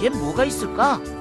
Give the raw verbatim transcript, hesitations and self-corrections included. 뒤엔 뭐가 있을까?